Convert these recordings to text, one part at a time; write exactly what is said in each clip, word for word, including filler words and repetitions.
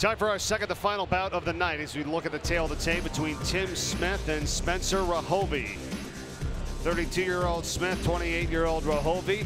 Time for our second, the final bout of the night, as we look at the tail of the tape between Tim Smith and Spencer Rohovie. thirty-two-year-old Smith, twenty-eight-year-old Rohovie.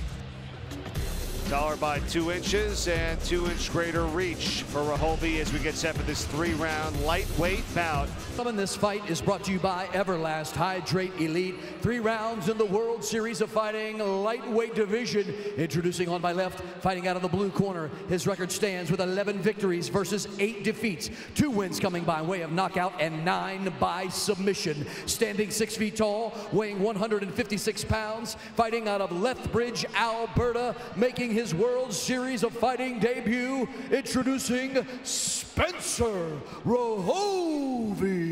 Taller by two inches and two-inch greater reach for Rohovie as we get set for this three-round lightweight bout. This fight is brought to you by Everlast Hydrate Elite. Three rounds in the World Series of Fighting lightweight division. Introducing on my left, fighting out of the blue corner. His record stands with eleven victories versus eight defeats. Two wins coming by way of knockout and nine by submission. Standing six feet tall, weighing one hundred fifty-six pounds, fighting out of Lethbridge, Alberta, making his World Series of Fighting debut, introducing Spencer Rohovie.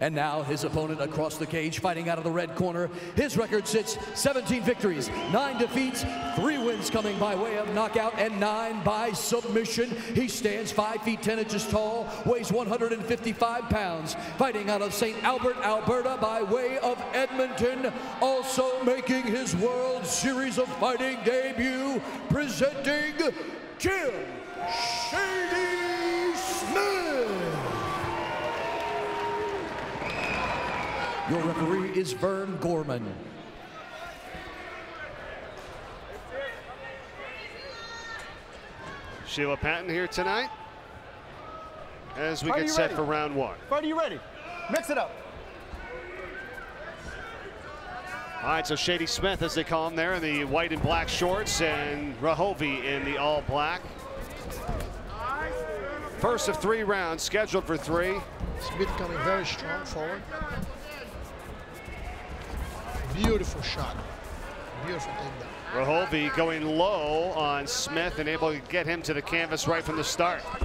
And now his opponent across the cage, fighting out of the red corner. His record sits seventeen victories, nine defeats, three wins coming by way of knockout and nine by submission. He stands five feet ten inches tall, weighs one hundred fifty-five pounds, fighting out of Saint Albert, Alberta by way of Edmonton, also making his World Series of Fighting debut, presenting Tim Smith. Your referee is Vern Gorman. Sheila Patton here tonight as we get set for round one. Are you ready? Mix it up. All right, so Shady Smith, as they call him there, in the white and black shorts, and Rohovie in the all black. First of three rounds, scheduled for three. Smith coming very strong forward. Beautiful shot. Beautiful thing there. Rohovie going low on Smith and able to get him to the canvas right from the start. Watch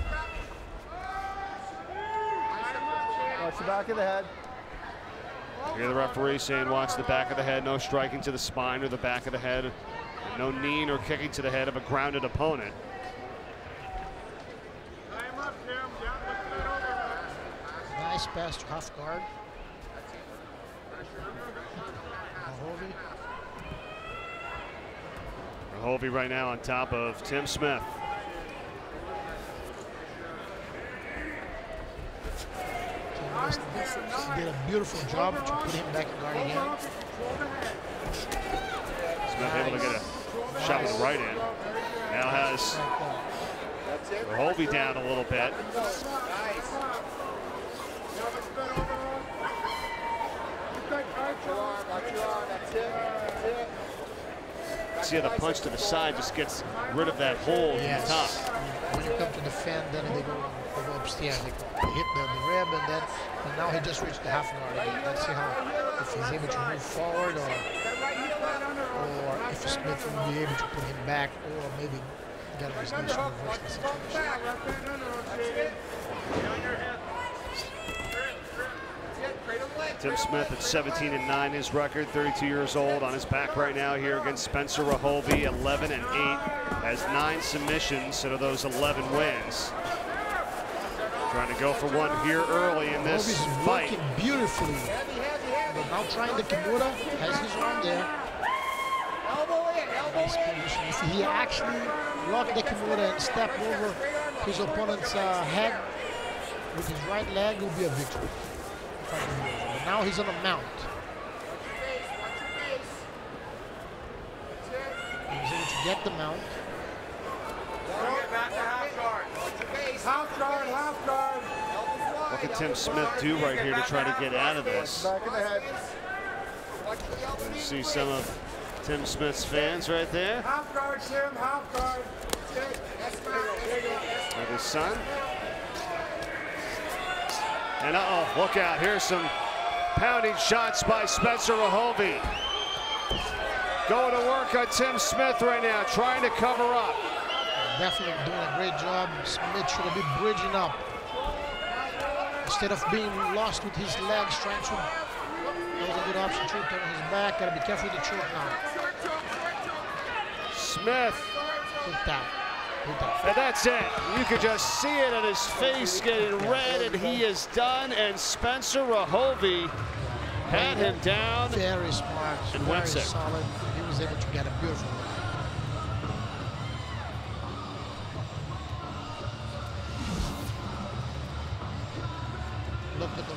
the back of the head. Here the referee saying watch the back of the head. No striking to the spine or the back of the head. No kneeing or kicking to the head of a grounded opponent. Nice pass to half guard. Rohovie right now on top of Tim Smith. He did a beautiful job to put him back guarding him. Smith nice. Able to get a shot with the right hand. Now has Rohovie down a little bit. See how the punch to the side just gets rid of that hole yes. in the top. When you come to defend, then they go, they go upstairs. They hit the, the rib, and then and now he just reached the half guard again. Let's see how if he's able to move forward, or or if Smith will be able to put him back, or maybe get his knees to reverse the situation. Tim Smith at seventeen and nine, his record, thirty-two years old, on his back right now here against Spencer Rohovie, eleven and eight, has nine submissions out of those eleven wins. Trying to go for one here early in this Rohovie's fight. Working beautifully. But now trying the Kimura, has his arm there. Elbow in, elbow in. He actually locked the Kimura and stepped over his opponent's uh, head with his right leg. Will be a victory. But now he's on a mount. He was able to get the mount. What can Tim Smith do right here to try to get out of this? You see some of Tim Smith's fans right there. Half guard, Tim, half guard. With his son. And uh-oh, look out. Here's some pounding shots by Spencer Rohovie. Going to work on Tim Smith right now, trying to cover up. Definitely doing a great job. Smith should be bridging up. Instead of being lost with his legs, trying to... That was a good option, too, turning his back. Gotta be careful with the choke now. Smith. Good tap. And that's it. You could just see it on his face getting red, and he is done. And Spencer Rohovie had him down. Very smart. And very solid. He was able to get a beautiful one.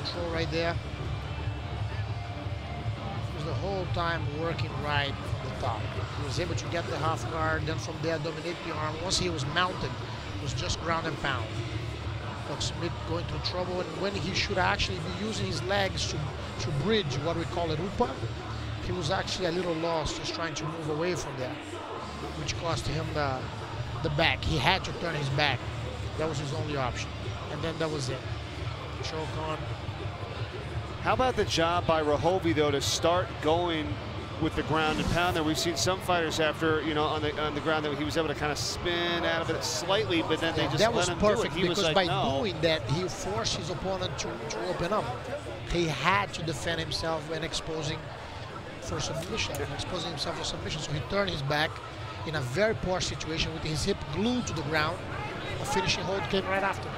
control right there. He was the whole time working right from the top. He was able to get the half guard, then from there dominate the arm. Once he was mounted, it was just ground and pound. Doug Smith going through trouble, and when he should actually be using his legs to, to bridge what we call a rupa, he was actually a little lost, just trying to move away from there, which cost him the, the back. He had to turn his back. That was his only option. And then that was it. Choke on. How about the job by Rohovie, though, to start going with the ground and pound there? We've seen some fighters after, you know, on the on the ground that he was able to kind of spin out of it slightly, but then they just that let him do it. He was like, no. That was perfect, because by doing that, he forced his opponent to, to open up. He had to defend himself when exposing for submission, exposing himself for submission. So he turned his back in a very poor situation with his hip glued to the ground. A finishing hold came right after.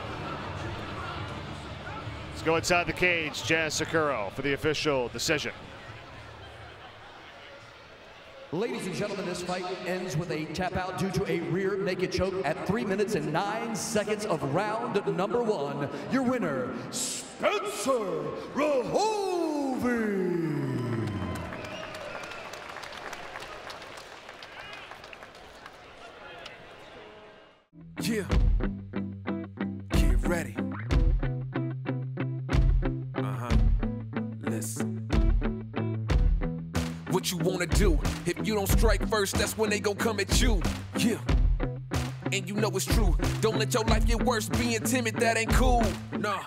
Let's go inside the cage, Jazz Sicuro, for the official decision. Ladies and gentlemen, this fight ends with a tap out due to a rear naked choke at three minutes and nine seconds of round number one. Your winner, Spencer Rohovie. Yeah, get ready. Uh-huh, listen. What you wanna do? If you don't strike first, that's when they gon' come at you. Yeah, and you know it's true. Don't let your life get worse being timid, that ain't cool. Nah.